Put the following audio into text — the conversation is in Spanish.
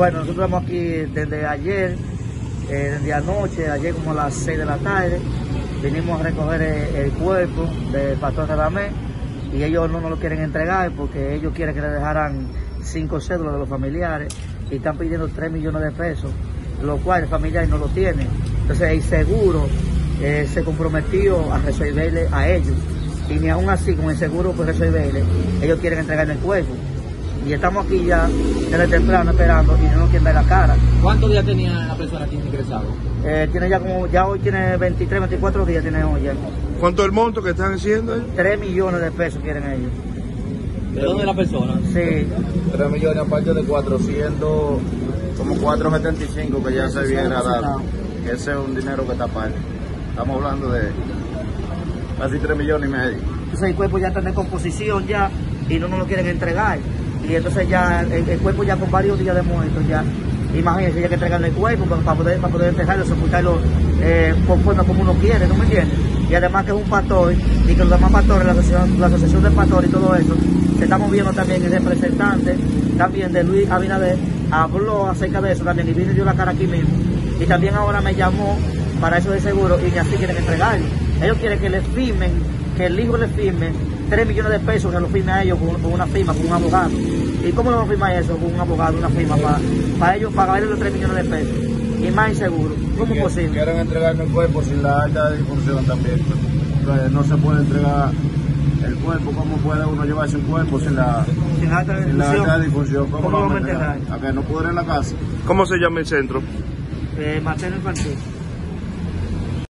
Bueno, nosotros estamos aquí desde ayer, desde anoche, ayer como a las 6 de la tarde. Vinimos a recoger el cuerpo del pastor Adamé y ellos no nos lo quieren entregar porque ellos quieren que le dejaran 5 cédulas de los familiares y están pidiendo 3 millones de pesos, lo cual el familiar no lo tiene. Entonces el seguro se comprometió a resolverle a ellos. Y ni aún así, con el seguro pues resolverle, ellos quieren entregarle el cuerpo. Y estamos aquí ya desde temprano esperando y no nos quieren ver la cara. ¿Cuántos días tenía la persona aquí ingresado? Tiene ya como, ya hoy tiene 23, 24 días tiene hoy ya. ¿Cuánto es el monto que están haciendo? 3 millones de pesos quieren ellos. ¿De dónde la persona? Sí. 3 millones aparte de 400, como 475 que ya se viene a dar. Ese es un dinero que está aparte. Estamos hablando de casi 3,5 millones. Entonces el cuerpo ya está en descomposición ya y no nos lo quieren entregar. Y entonces ya el cuerpo ya con varios días de muerto ya. Imagínense, ya que entregarle el cuerpo para poder dejarlo, sepultarlo con forma como uno quiere, ¿no me entiendes? Y además que es un pastor y que los demás pastores, la asociación de pastores y todo eso, se está moviendo también el representante también de Luis Abinader, habló acerca de eso también y vino y dio la cara aquí mismo. Y también ahora me llamó para eso de seguro y que así quieren entregarlo. Ellos quieren que les firmen, que el hijo les firme 3 millones de pesos, que lo firme a ellos con una firma, con un abogado. ¿Y cómo lo van a firmar eso con un abogado, una firma, para ellos pagarle los 3 millones de pesos? Y más inseguro. ¿Cómo es posible? Quieren entregarme el cuerpo sin la alta de difusión también. Entonces, no se puede entregar el cuerpo. ¿Cómo puede uno llevarse un cuerpo sin la alta de difusión? ¿Cómo lo van a entregar? A que no pudre en la casa. ¿Cómo se llama el centro? Materno Infantil.